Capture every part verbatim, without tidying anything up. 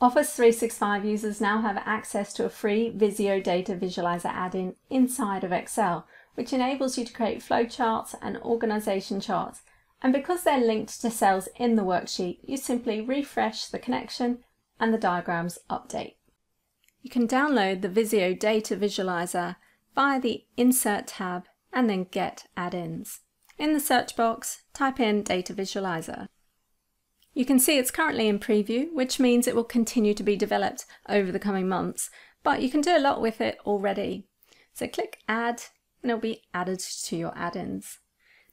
Office three sixty-five users now have access to a free Visio Data Visualizer add-in inside of Excel, which enables you to create flowcharts and organization charts. And because they're linked to cells in the worksheet, you simply refresh the connection and the diagrams update. You can download the Visio Data Visualizer via the Insert tab and then Get Add-ins. In the search box, type in Data Visualizer. You can see it's currently in preview, which means it will continue to be developed over the coming months, but you can do a lot with it already. So click Add and it'll be added to your add-ins.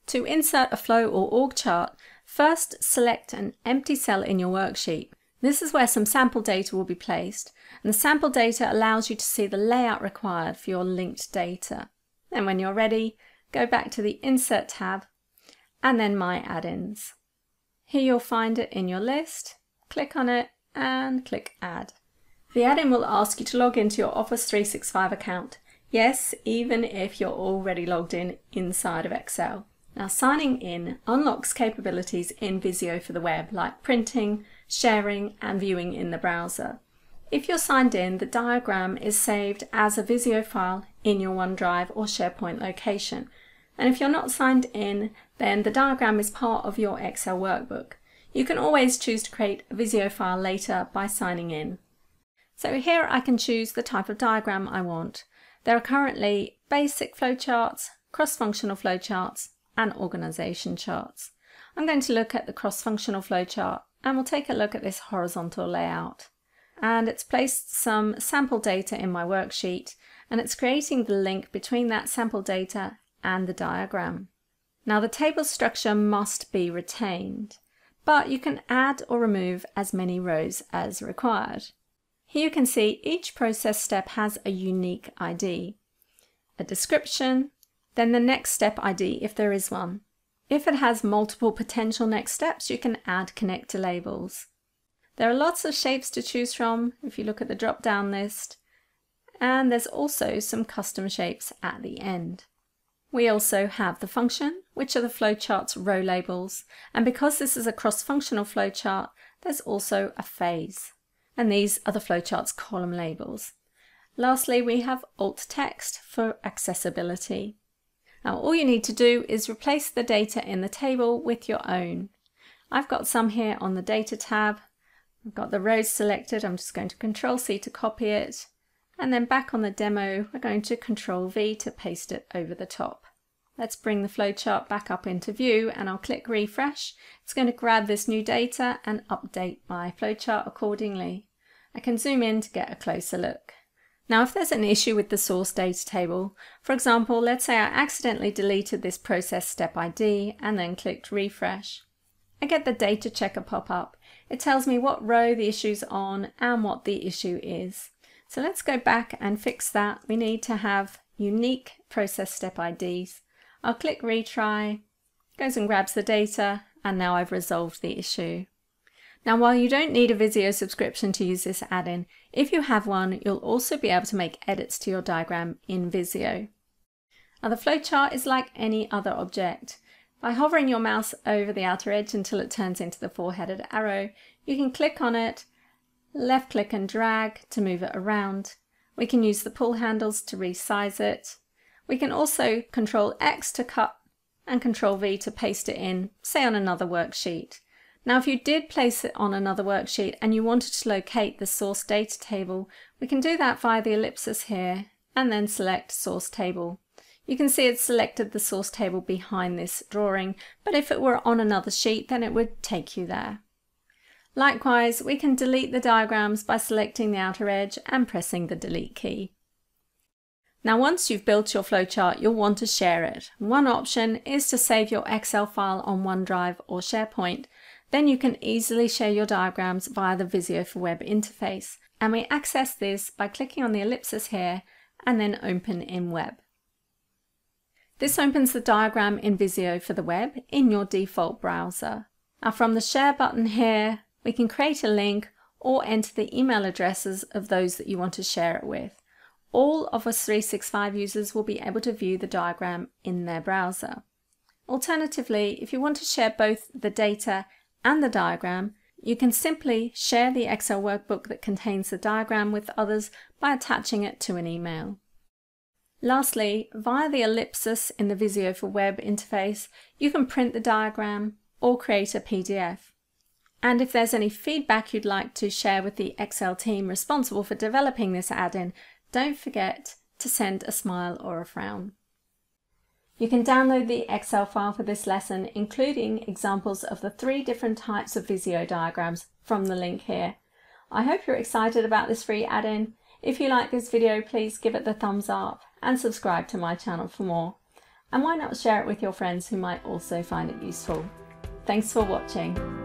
To insert a flow or org chart, first select an empty cell in your worksheet. This is where some sample data will be placed, and the sample data allows you to see the layout required for your linked data. Then when you're ready, go back to the Insert tab and then My Add-ins. Here you'll find it in your list, click on it and click Add. The add-in will ask you to log into your Office three sixty-five account. Yes, even if you're already logged in inside of Excel. Now signing in unlocks capabilities in Visio for the web, like printing, sharing and viewing in the browser. If you're signed in, the diagram is saved as a Visio file in your OneDrive or SharePoint location. And if you're not signed in, then the diagram is part of your Excel workbook. You can always choose to create a Visio file later by signing in. So here I can choose the type of diagram I want. There are currently basic flowcharts, cross-functional flowcharts, and organization charts. I'm going to look at the cross-functional flowchart and we'll take a look at this horizontal layout. And it's placed some sample data in my worksheet and it's creating the link between that sample data and the diagram. Now the table structure must be retained, but you can add or remove as many rows as required. Here you can see each process step has a unique I D, a description, then the next step I D if there is one. If it has multiple potential next steps, you can add connector labels. There are lots of shapes to choose from if you look at the drop-down list, and there's also some custom shapes at the end. We also have the function, which are the flowchart's row labels, and because this is a cross-functional flowchart, there's also a phase, and these are the flowchart's column labels. Lastly, we have alt text for accessibility. Now, all you need to do is replace the data in the table with your own. I've got some here on the Data tab. I've got the rows selected. I'm just going to control C to copy it. And then back on the demo, we're going to control V to paste it over the top. Let's bring the flowchart back up into view and I'll click refresh. It's going to grab this new data and update my flowchart accordingly. I can zoom in to get a closer look. Now if there's an issue with the source data table, for example, let's say I accidentally deleted this process step I D and then clicked refresh. I get the data checker pop up. It tells me what row the issue's on and what the issue is. So let's go back and fix that. We need to have unique process step I Ds. I'll click retry, goes and grabs the data, and now I've resolved the issue. Now while you don't need a Visio subscription to use this add-in, if you have one, you'll also be able to make edits to your diagram in Visio. Now the flowchart is like any other object. By hovering your mouse over the outer edge until it turns into the four-headed arrow, you can click on it, left click and drag to move it around. We can use the pull handles to resize it. We can also control X to cut and control V to paste it in, say on another worksheet. Now if you did place it on another worksheet and you wanted to locate the source data table, we can do that via the ellipsis here and then select source table. You can see it's selected the source table behind this drawing, but if it were on another sheet then it would take you there. Likewise, we can delete the diagrams by selecting the outer edge and pressing the delete key. Now once you've built your flowchart, you'll want to share it. One option is to save your Excel file on OneDrive or SharePoint. Then you can easily share your diagrams via the Visio for Web interface. And we access this by clicking on the ellipsis here and then Open in Web. This opens the diagram in Visio for the web in your default browser. Now from the Share button here, we can create a link or enter the email addresses of those that you want to share it with. All Office three sixty-five users will be able to view the diagram in their browser. Alternatively, if you want to share both the data and the diagram, You can simply share the Excel workbook that contains the diagram with others by attaching it to an email. Lastly, via the ellipsis in the Visio for Web interface, you can print the diagram or create a P D F. And if there's any feedback you'd like to share with the Excel team responsible for developing this add-in, don't forget to send a smile or a frown. You can download the Excel file for this lesson, including examples of the three different types of Visio diagrams from the link here. I hope you're excited about this free add-in. If you like this video, please give it the thumbs up and subscribe to my channel for more. And why not share it with your friends who might also find it useful. Thanks for watching.